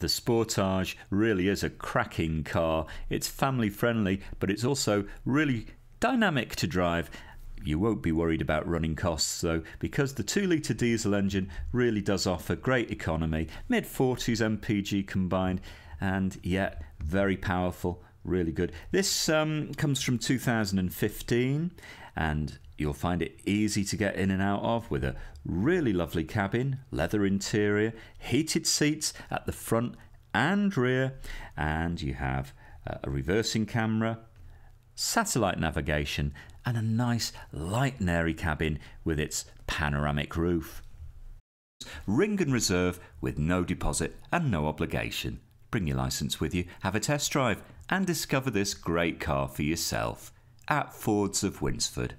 The Sportage really is a cracking car. It's family friendly, but it's also really dynamic to drive. You won't be worried about running costs though, because the 2-litre diesel engine really does offer great economy, mid-40s mpg combined, and yet very powerful, really good. This comes from 2015, and you'll find it easy to get in and out of with a really lovely cabin, leather interior, heated seats at the front and rear, and you have a reversing camera, satellite navigation, and a nice light and airy cabin with its panoramic roof. Ring and reserve with no deposit and no obligation. Bring your licence with you, have a test drive and discover this great car for yourself at Fords of Winsford.